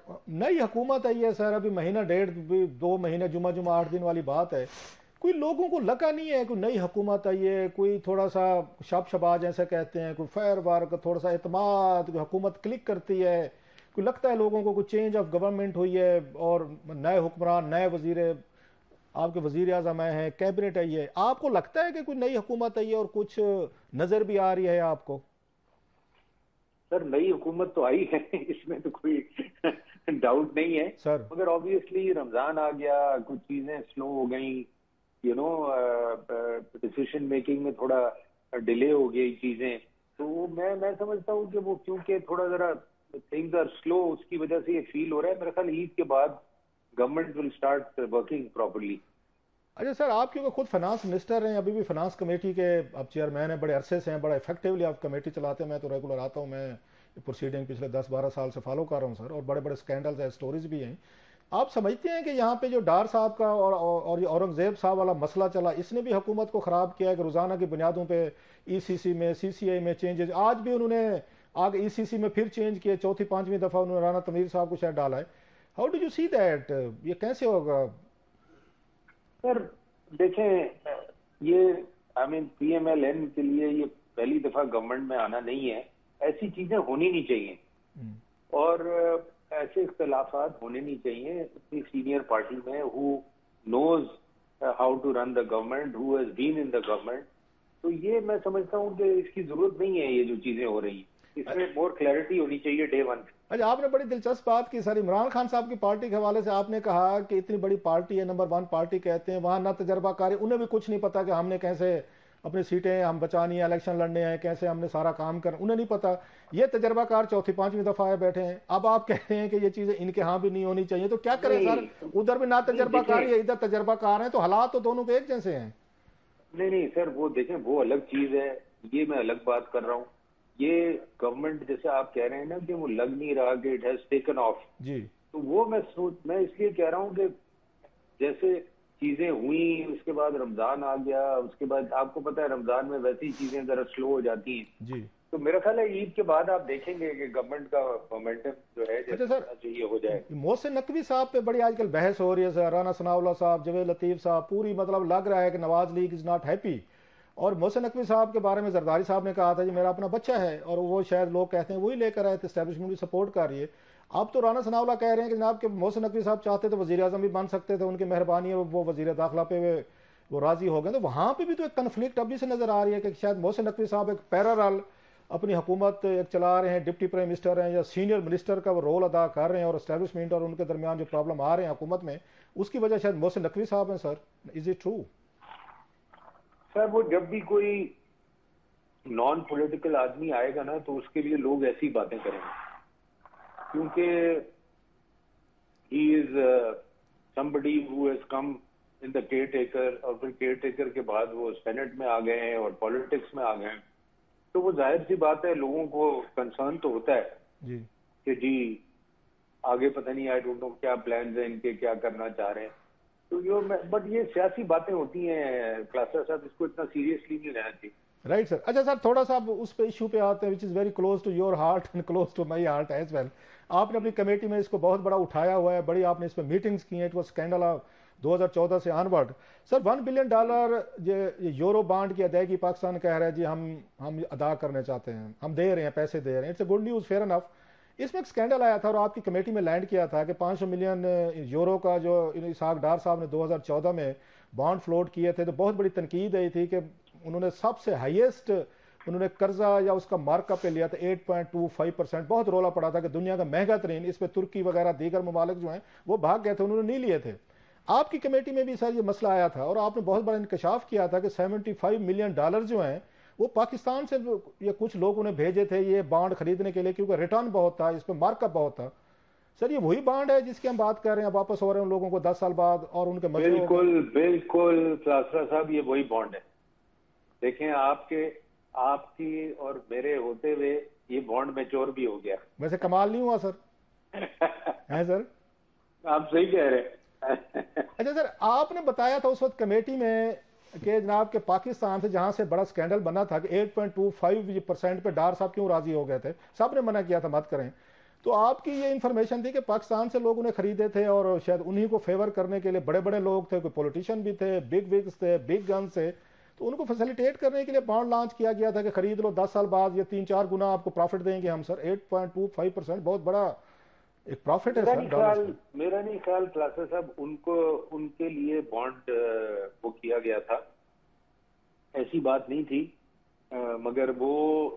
नई हुकूमत आई है सर, अभी महीना डेढ़ दो महीने जुमा 8 दिन वाली बात है, कोई लोगों को लगा नहीं है कोई नई हुकूमत आई है, कोई थोड़ा सा शब-शबाज ऐसे कहते हैं, कोई फेयर वार का थोड़ा सा एतमाद, कोई हुकूमत क्लिक करती है, कोई लगता है लोगों को कोई चेंज ऑफ गवर्नमेंट हुई है और नए हुक्मरान नए वजीर आपके वजीर आज़म आए हैं, कैबिनेट आई है। आपको लगता है कि कोई नई हुकूमत आई है और कुछ नज़र भी आ रही है आपको? सर नई हुकूमत तो आई है, इसमें तो कोई डाउट नहीं है सर, मगर ऑब्वियसली रमजान आ गया, कुछ चीजें स्लो हो गई, यू नो डिसीजन मेकिंग में थोड़ा डिले हो गई चीजें, तो मैं समझता हूँ कि वो क्योंकि थोड़ा जरा थिंग्स आर स्लो, उसकी वजह से ये फील हो रहा है। मेरे ख्याल ईद के बाद government will start working properly. अच्छा सर आप क्योंकि खुद फाइनेंस मिनिस्टर हैं, अभी भी फाइनेंस कमेटी के आप चेयरमैन हैं, बड़े अरसे से हैं, बड़ा इफेक्टिवली आप कमेटी चलाते हैं। मैं तो रेगुलर आता हूं, मैं प्रोसीडिंग पिछले 10-12 साल से फॉलो कर रहा हूं सर, और बड़े बड़े स्कैंडल्स हैं, स्टोरीज भी हैं। आप समझते हैं कि यहाँ पे जो डार साहब का और औरंगजेब साहब वाला मसला चला, इसने भी हुकूमत को ख़राब किया है कि रोज़ाना की बुनियादों पर ECC में CCI में चेंजेज, आज भी उन्होंने आगे ECC में फिर चेंज किए, 4-5वीं दफ़ा उन्होंने राना तनवीर साहब को शायद डाला है। How do you see that, ये कैसे होगा? सर देखें ये PMLN के लिए ये पहली दफा गवर्नमेंट में आना नहीं है, ऐसी चीजें होनी नहीं चाहिए और ऐसे इख्तलाफात होने नहीं चाहिए इतनी सीनियर पार्टी में, who knows how to run the government, who has been in the government. तो ये मैं समझता हूँ कि इसकी जरूरत नहीं है, ये जो चीजें हो रही हैं इसमें मोर क्लैरिटी होनी चाहिए डे वन। अच्छा आपने बड़ी दिलचस्प बात की सर, इमरान खान साहब की पार्टी के हवाले से आपने कहा कि इतनी बड़ी पार्टी है, नंबर 1 पार्टी कहते हैं, वहाँ ना तजर्बाकार है, उन्हें भी कुछ नहीं पता कि हमने कैसे अपनी सीटें हम बचानी है, इलेक्शन लड़ने हैं, कैसे हमने सारा काम करना, उन्हें नहीं पता। ये तजर्बाकार 4-5वीं दफ़ा आए बैठे हैं, अब आप कह रहे हैं कि ये चीज़ें इनके यहाँ भी नहीं होनी चाहिए, तो क्या करें सर? उधर भी ना तजर्बाकार है, इधर तजर्बाकार हैं, तो हालात तो दोनों के एक जैसे हैं। नहीं सर वो देखें वो अलग चीज़ है, ये मैं अलग बात कर रहा हूँ। ये गवर्नमेंट जैसे आप कह रहे हैं ना कि वो लग नहीं रहा कि इट हैज टेकन ऑफ जी, तो वो मैं इसलिए कह रहा हूँ कि जैसे चीजें हुई, उसके बाद रमजान आ गया, उसके बाद आपको पता है रमजान में वैसी चीजें जरा स्लो हो जाती हैं जी, तो मेरा ख्याल है ईद के बाद आप देखेंगे कि गवर्नमेंट का मोमेंटम जो है जैसे चाहिए हो जाए। मोहसिन नकवी साहब पे बड़ी आजकल बहस हो रही है सर, राना सनाउल्लाह साहब, जवेद लतीफ साहब, पूरी मतलब लग रहा है कि Nawaz league is not happy. और मोहसिन नकवी साहब के बारे में जरदारी साहब ने कहा था जी मेरा अपना बच्चा है, और वो शायद लोग कहते हैं वही लेकर आए थे, इस्टेब्लिशमेंट भी सपोर्ट कर रही है। अब तो राना सनाउल्लाह कह रहे हैं कि जनाब के मोहसिन नकवी साहब चाहते तो वज़ीर आज़म भी बन सकते थे, उनकी मेहरबानी है वो वज़ीर दाखिला पे वो राज़ी हो गए। तो वहाँ पर भी तो एक कन्फ्लिक्ट अभी से नज़र आ रही है कि शायद मोहसिन नकवी साहब एक पैरल अपनी हुकूमत एक चला रहे हैं, डिप्टी प्राइम मिनिस्टर हैं या सीनियर मिनिस्टर का वो रोल अदा कर रहे हैं, और इस्टेब्लिशमेंट और उनके दरमियान जो प्रॉब्लम आ रहे हैं हुकूमत में, उसकी वजह शायद मोहसिन नकवी साहब हैं। Sir is it true? Sir वो जब भी कोई नॉन पॉलिटिकल आदमी आएगा ना तो उसके लिए लोग ऐसी बातें करेंगे, क्योंकि he is somebody who has come in the caretaker और फिर caretaker के बाद वो सेनेट में आ गए हैं और पॉलिटिक्स में आ गए हैं, तो वो जाहिर सी बात है लोगों को कंसर्न तो होता है जी कि जी आगे पता नहीं आई डोंट नो क्या प्लान्स हैं इनके, क्या करना चाह रहे हैं। तो यो बट ये सियासी बातें होती हैं क्लासर साहब, इसको इतना सीरियसली नहीं लेना चाहिए। राइट सर, अच्छा सर थोड़ा सा उस पे इशू पे आते हैं which is very close to your heart and close to my heart as well. आपने अपनी कमेटी में इसको बहुत बड़ा उठाया हुआ है, बड़ी आपने इस पर मीटिंग्स की हैं, इट वॉज स्कैंडल 2014 से ऑनवर्ड। सर $1 बिलियन ये यूरो बांड की अदायगी पाकिस्तान कह रहा है जी हम अदा करने चाहते हैं, हम दे रहे हैं, पैसे दे रहे हैं, it's a good news, fair enough. इसमें एक स्कैंडल आया था और आपकी कमेटी में लैंड किया था कि 500 मिलियन यूरो का जो इसहाक डार साहब ने 2014 में बॉन्ड फ्लोट किए थे, तो बहुत बड़ी तनकीद आई थी कि उन्होंने सबसे हाईएस्ट उन्होंने कर्जा या उसका मार्कअप पे लिया था 8.25%। बहुत रोला पड़ा था कि दुनिया का महंगा तरीन, इस पर तुर्की वगैरह दीगर ममालिक जो हैं वो भाग गए थे, उन्होंने नहीं लिए थे। आपकी कमेटी में भी सर ये मसला आया था और आपने बहुत बड़ा इंकशाफ किया था कि $75 मिलियन जो हैं वो पाकिस्तान से ये कुछ लोग उन्हें भेजे थे ये बांड खरीदने के लिए, क्योंकि रिटर्न बहुत था, इस पर मार्कअप बहुत था। सर ये वही बांड है जिसकी हम बात कर रहे हैं, वापस हो रहे हैं उन लोगों को 10 साल बाद और उनके मजे। बिल्कुल क्लासरा साहब, ये वही बांड है। देखें आपकी और मेरे होते हुए ये बॉन्ड मैच्योर भी हो गया। वैसे कमाल नहीं हुआ सर? है सर, आप सही कह रहे हैं। अच्छा सर, आपने बताया था उस वक्त कमेटी में कि जनाब के पाकिस्तान से जहां से बड़ा स्कैंडल बना था कि 8.25% पे डार साहब क्यों राजी हो गए थे, साहब ने मना किया था मत करें, तो आपकी ये इन्फॉर्मेशन थी कि पाकिस्तान से लोग उन्हें खरीदे थे और शायद उन्हीं को फेवर करने के लिए बड़े बड़े लोग थे, कोई पॉलिटिशियन भी थे, बिग विग्स थे, बिग गन्स थे, तो उनको फैसिलिटेट करने के लिए बॉन्ड लॉन्च किया गया था कि खरीद लो 10 साल बाद ये 3-4 गुना आपको प्रॉफिट देंगे हम। सर 8.25% बहुत बड़ा एक प्रॉफिट है सर। मेरा नहीं ख्याल क्लासर साहब उनको उनके लिए बॉन्ड वो किया गया था, ऐसी बात नहीं थी, मगर वो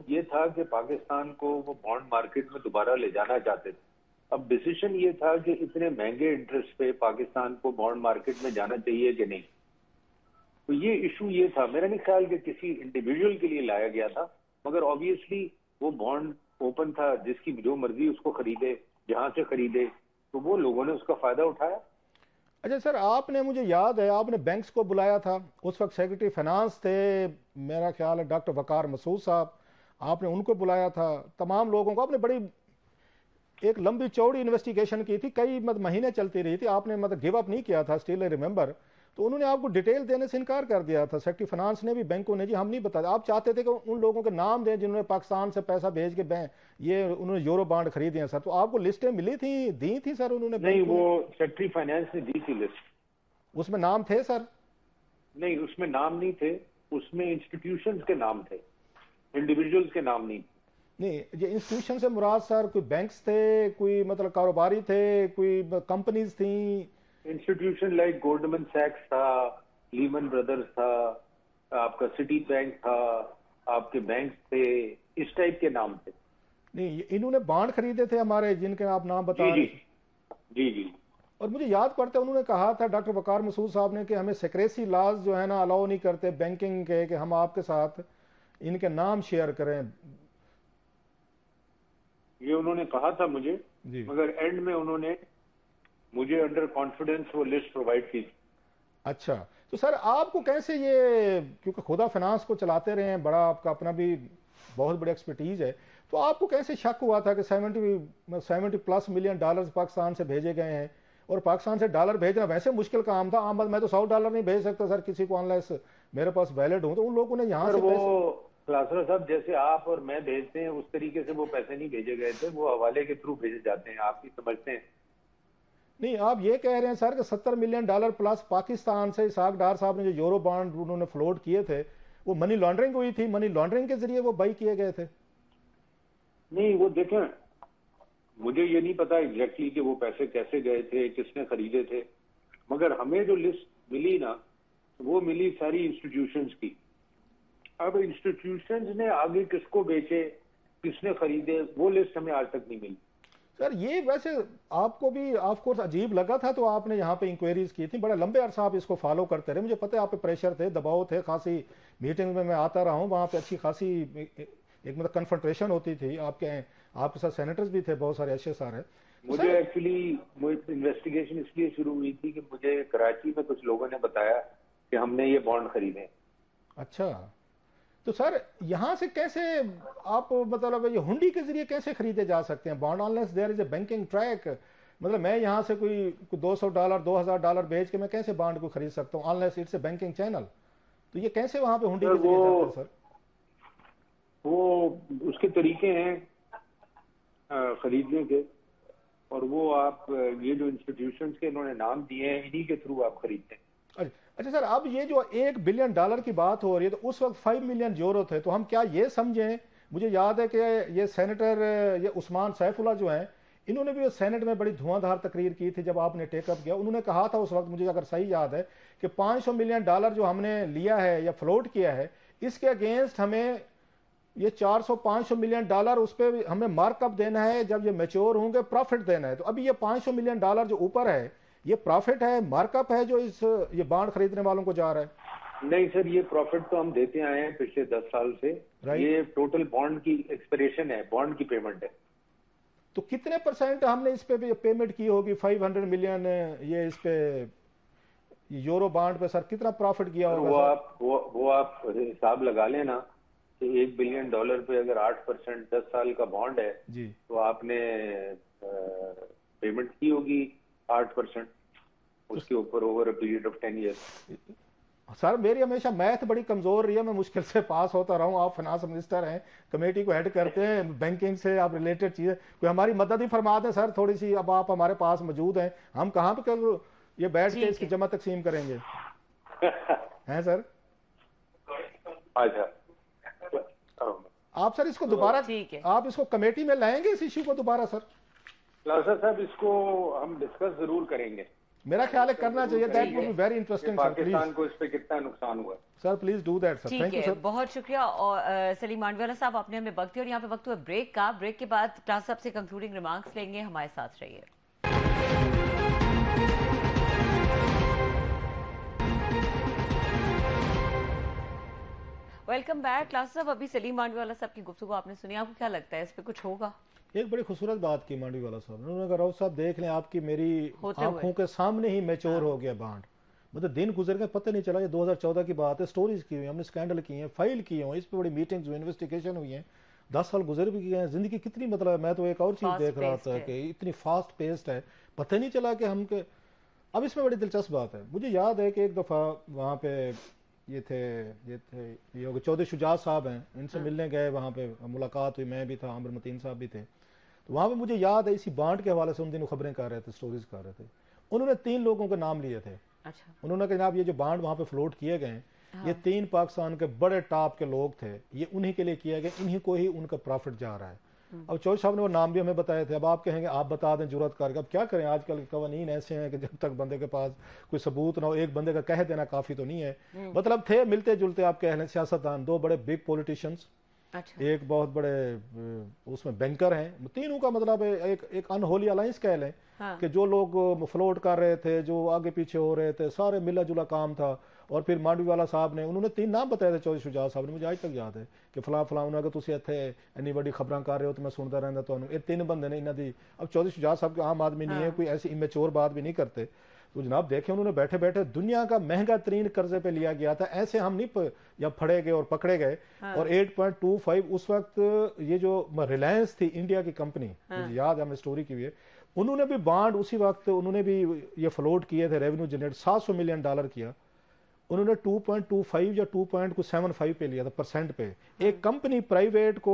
ये था कि पाकिस्तान को वो बॉन्ड मार्केट में दोबारा ले जाना चाहते थे। अब डिसीजन ये था कि इतने महंगे इंटरेस्ट पे पाकिस्तान को बॉन्ड मार्केट में जाना चाहिए कि नहीं, तो ये इशू ये था। मेरा नहीं ख्याल कि किसी इंडिविजुअल के लिए लाया गया था, मगर ऑब्वियसली वो बॉन्ड ओपन था, जिसकी जो मर्जी उसको खरीदे, जहां से खरीदे, तो वो लोगों ने उसका फायदा उठाया। अच्छा सर, आपने मुझे याद है आपने बैंक्स को बुलाया था, उस वक्त सेक्रेटरी फाइनेंस थे मेरा ख्याल है डॉक्टर वकार मसूद साहब, आपने उनको बुलाया था, तमाम लोगों को आपने बड़ी एक लंबी चौड़ी इन्वेस्टिगेशन की थी, कई महीने चलती रही थी, आपने गिव अप नहीं किया था, स्टिल आई रिमेम्बर। तो उन्होंने आपको डिटेल देने से इनकार कर दिया था, सेक्रेटरी फाइनेंस ने भी, बैंकों ने, जी हम नहीं बताते। आप चाहते थे कि उन लोगों के नाम दें जिन्होंने पाकिस्तान से पैसा भेज के ये उन्होंने यूरो बांड खरीदे हैं। सर तो आपको लिस्टें मिली थी, दी थी सर उन्होंने? नहीं, वो सेक्रेटरी फाइनेंस ने दी थी लिस्ट, उसमें नाम थे सर? नहीं, उसमें नाम नहीं थे, उसमें इंस्टीट्यूशन के नाम थे, इंडिविजुअल्स के नाम नहीं। नहीं, ये इंस्टीट्यूशन से मुराद सर कोई बैंक्स थे, कोई कारोबारी थे, कोई कंपनीज थी? इंस्टीट्यूशन लाइक गोल्डमैन सैक्स था, लीमन ब्रदर्स था, आपका सिटी बैंक था, आपके बैंक थे, इस टाइप के नाम थे। नहीं, इन्होंने बांड खरीदे थे हमारे, जिनके आप नाम बता रहे हैं। जी जी। और मुझे याद पड़ता है उन्होंने कहा था डॉक्टर वकार मसूद साहब ने कि हमें सेक्रेसी लॉज जो है ना अलाउ नहीं करते बैंकिंग के, कि हम आपके साथ इनके नाम शेयर करें, ये उन्होंने कहा था मुझे, मगर एंड में उन्होंने मुझे अंडर कॉन्फिडेंस वो लिस्ट प्रोवाइड की। अच्छा, तो सर आपको कैसे ये, क्योंकि खुदा फाइनेंस को चलाते रहे हैं, बड़ा आपका अपना भी बहुत बड़ी एक्सपर्टीज है, तो आपको कैसे शक हुआ था कि 70+ मिलियन डॉलर्स पाकिस्तान से भेजे गए हैं? और पाकिस्तान से डॉलर भेजना वैसे मुश्किल काम था, आम मैं तो $100 नहीं भेज सकता सर किसी को अनलेस मेरे पास वैलेट हूँ, तो उन लोगों ने यहाँ से क्लासरा साहब जैसे आप और मैं भेजते हैं उस तरीके से वो पैसे नहीं भेजे गए थे, वो हवाले के थ्रू भेजे जाते हैं, आप ही समझते हैं। नहीं, आप ये कह रहे हैं सर कि $70 मिलियन प्लस पाकिस्तान से इसहाक डार साहब ने जो यूरो बॉन्ड उन्होंने फ्लोट किए थे वो मनी लॉन्ड्रिंग हुई थी, मनी लॉन्ड्रिंग के जरिए वो बाई किए गए थे? नहीं, वो देखें मुझे ये नहीं पता एग्जैक्टली कि वो पैसे कैसे गए थे, किसने खरीदे थे, मगर हमें जो लिस्ट मिली ना वो मिली सारी इंस्टीट्यूशंस की। अब इंस्टीट्यूशंस ने आगे किसको बेचे, किसने खरीदे, वो लिस्ट हमें आज तक नहीं मिली। सर ये वैसे आपको भी ऑफ कोर्स अजीब लगा था, तो आपने यहाँ पे इंक्वायरीज की थी, बड़ा लंबे अरसा आप इसको फॉलो करते रहे, मुझे पता है आप पे प्रेशर थे, दबाव थे, खासी मीटिंग में मैं आता रहा हूँ, वहाँ पे अच्छी खासी एक कन्फ्रंटेशन होती थी आपके आपके साथ सेनेटर्स भी थे, बहुत सारे एचएसआर हैं। मुझे एक्चुअली इन्वेस्टिगेशन इसलिए शुरू हुई थी कि मुझे कराची में कुछ लोगों ने बताया कि हमने ये बॉन्ड खरीदे। अच्छा, तो सर यहाँ से कैसे आप मतलब ये हुंडी के जरिए कैसे खरीदे जा सकते हैं bond? Online there is a banking track, मतलब मैं यहाँ से कोई $200 $2000 भेज के मैं कैसे बॉन्ड को खरीद सकता हूँ? Online it's a banking channel, तो ये कैसे वहाँ पे हुंडी के जरिए जाते हैं सर? वो उसके तरीके हैं खरीदने के, और वो आप ये जो इंस्टीट्यूशन के इन्होंने नाम दिए हैं इन्हीं के थ्रू आप खरीदते हैं। अच्छा सर, अब ये जो $1 बिलियन की बात हो रही है, तो उस वक्त 5 मिलियन यूरो थे, तो हम क्या ये समझें, मुझे याद है कि ये सेनेटर ये उस्मान सैफुल्ला जो हैं, इन्होंने भी सेनेट में बड़ी धुआंधार तकरीर की थी जब आपने टेकअप किया। उन्होंने कहा था उस वक्त, मुझे अगर सही याद है, कि $500 मिलियन जो हमने लिया है या फ्लोट किया है, इसके अगेंस्ट हमें ये $400-500 मिलियन उस पर हमें मार्कअप देना है, जब ये मेच्योर होंगे प्रॉफिट देना है। तो अभी ये $500 मिलियन जो ऊपर है, ये प्रॉफिट है, मार्कअप है जो इस ये बांड खरीदने वालों को जा रहा है? नहीं सर, ये प्रॉफिट तो हम देते आए हैं पिछले 10 साल से। ये टोटल बॉन्ड की एक्सपिरेशन है, बॉन्ड की पेमेंट है। तो कितने परसेंट हमने इस पे पेमेंट की होगी 500 मिलियन ये इस पे यूरो बॉन्ड पे सर कितना प्रॉफिट किया होगा? वो आप हिसाब लगा लेना कि $1 बिलियन पे अगर 8% 10 साल का बॉन्ड है जी, तो आपने पेमेंट की होगी 8%, उसके ऊपर over a period of 10 years. Sir मेरी हमेशा मैथ बड़ी कमजोर रही है, मैं मुश्किल से पास होता रहा हूँ। आप फाइनेंस मिनिस्टर हैं, कमेटी को हेड करते हैं, बैंकिंग से आप रिलेटेड चीजें, कोई हमारी मदद ही फरमा दें सर थोड़ी सी। अब आप हमारे पास मौजूद हैं, हम कहाँ पे कल ये बैठ के इसकी जमा तकसीम करेंगे हैं सर? अच्छा आप सर इसको दोबारा आप इसको कमेटी में लाएंगे इस इश्यू को दोबारा सर? क्लासर साहब इसको हम डिस्कस जरूर करेंगे, मेरा ख्याल है करना चाहिए। That would be very interesting. Pakistan को इस पे कितना नुकसान हुआ sir, please do that sir. Thank you sir, बहुत शुक्रिया। और सलीम मांडविवाला साहब आपने हमें वक्त दिया, और यहाँ पे वक्त हुआ ब्रेक का। ब्रेक के बाद क्लास साहब से कंक्लूडिंग रिमार्क्स लेंगे, हमारे साथ रहिए। वेलकम बैक क्लास साहब, अभी सलीम मांडविवाला साहब की गुफ्तगू आपने सुनी, आपको क्या लगता है इस पे कुछ होगा? एक बड़ी खूबसूरत बात की मांडविवाला साहब ने, उन्होंने कहा राउत साहब देख लें आपकी मेरी आंखों के सामने ही मैच्योर हो गया बॉन्ड, मतलब दिन गुजर गए पता नहीं चला। ये 2014 की बात है, स्टोरीज की हुई, हमने स्कैंडल किए हैं, फाइल किए हैं, इस पे बड़ी मीटिंग्स हुई, इन्वेस्टिगेशन हुई है, 10 साल गुजर भी गए हैं। जिंदगी कितनी मतलब, मैं तो एक और चीज देख रहा था कि इतनी फास्ट पेस्ड है, पता नहीं चला कि हम के। अब इसमें बड़ी दिलचस्प बात है, मुझे याद है कि एक दफ़ा वहाँ पे ये थे ये हो गए चौधरी शुजात साहब हैं, इनसे मिलने गए, वहाँ पे मुलाकात हुई, मैं भी था, आमिर मतीन साहब भी थे। तो वहाँ पे मुझे याद है इसी बांड के हवाले से उन दिन खबरें कर रहे थे, स्टोरीज कर रहे थे, उन्होंने 3 लोगों के नाम लिए थे। अच्छा। उन्होंने कहा जनाब ये जो बांड वहाँ पे फ्लोट किए गए हाँ। ये 3 पाकिस्तान के बड़े टॉप के लोग थे, ये उन्हीं के लिए किया गया, इन्हीं को ही उनका प्रॉफिट जा रहा है। अब चौधरी साहब ने वो नाम भी हमें बताए थे। अब आप कहेंगे आप बता दें जरूरत करके, अब क्या करें, आजकल के कानून ऐसे हैं कि जब तक बंदे के पास कोई सबूत ना हो, एक बंदे का कह देना काफी तो नहीं है। मतलब थे मिलते जुलते आप कह लें सियासतदान, 2 बड़े बिग पॉलिटिशियंस, अच्छा। एक बहुत बड़े उसमें बैंकर हैं, तीनों का मतलब एक अनहोली अलायंस कह लें हाँ। कि जो लोग फ्लोट कर रहे थे, जो आगे पीछे हो रहे थे, सारे मिला जुला काम था। और फिर मांडवीवाला साहब ने उन्होंने 3 नाम बताए थे चौधरी शुजात साहब ने, मुझे आज तक याद है कि फलां फलां, उन्होंने कहा तुसीं इत्थे इन्नी वड्डी खबरां कर रहे हो तो मैं सुनता रहंदा तुहानूं। ये 3 बंदे ने इन्हां दी। अब चौधरी शुजात साहब के आम आदमी नहीं है, कोई ऐसी इमेच्योर बात भी नहीं करते। तो जनाब देखें उन्होंने बैठे बैठे दुनिया का महंगा तरीन कर्जे पे लिया गया था, ऐसे हम नहीं या फड़े गए और पकड़े गए हाँ। और 8.25 उस वक्त ये जो रिलायंस थी इंडिया की कंपनी हाँ। मुझे याद है हमने स्टोरी की हुई है, उन्होंने भी बांड उसी वक्त उन्होंने भी ये फ्लोट किए थे, रेवेन्यू जनरेट $700 मिलियन किया, उन्होंने 2.25 या 2.75 पे लिया था परसेंट पे। एक कंपनी प्राइवेट को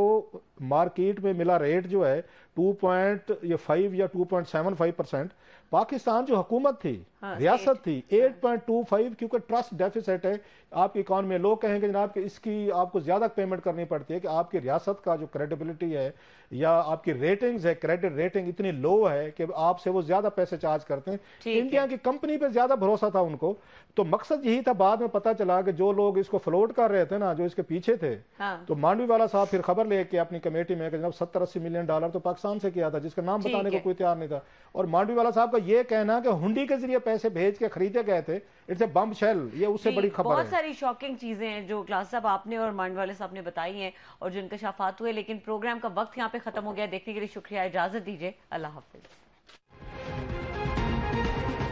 मार्केट में मिला रेट जो है 2.5 या 2.75%। पाकिस्तान जो हुकूमत थी हाँ, रियासत थी 8.25, क्योंकि ट्रस्ट डेफिसिट है आपकी इकॉनमी। लोग कहेंगे जनाब कि इसकी आपको ज्यादा पेमेंट करनी पड़ती है कि आपकी रियासत का जो क्रेडिबिलिटी है या आपकी रेटिंग्स है, क्रेडिट रेटिंग इतनी लो है कि आपसे वो ज्यादा पैसे चार्ज करते हैं। इंडिया की कंपनी पे ज्यादा भरोसा था उनको, तो मकसद यही था। बाद में पता चला कि जो लोग इसको फ्लोट कर रहे थे ना, जो इसके पीछे थे, तो मांडवीवाला साहब फिर खबर लेके अपनी कमेटी में जनाब $70-80 मिलियन तो पाकिस्तान पाकिस्तान से किया था जिसका नाम बताने को कोई तैयार नहीं था। और मांडवीवाला साहब का ये कहना कि हुंडी के जरिए पैसे भेज के खरीदे गए थे, इट्स ए बम शेल, ये उससे बड़ी खबर है। बहुत सारी शॉकिंग चीजें हैं जो क्लास साहब आपने और मांडवीवाला साहब ने बताई हैं और जो इंकशाफात हुए, लेकिन प्रोग्राम का वक्त यहाँ पे खत्म हो गया। देखने के लिए शुक्रिया, इजाजत दीजिए, अल्लाह हाफिज।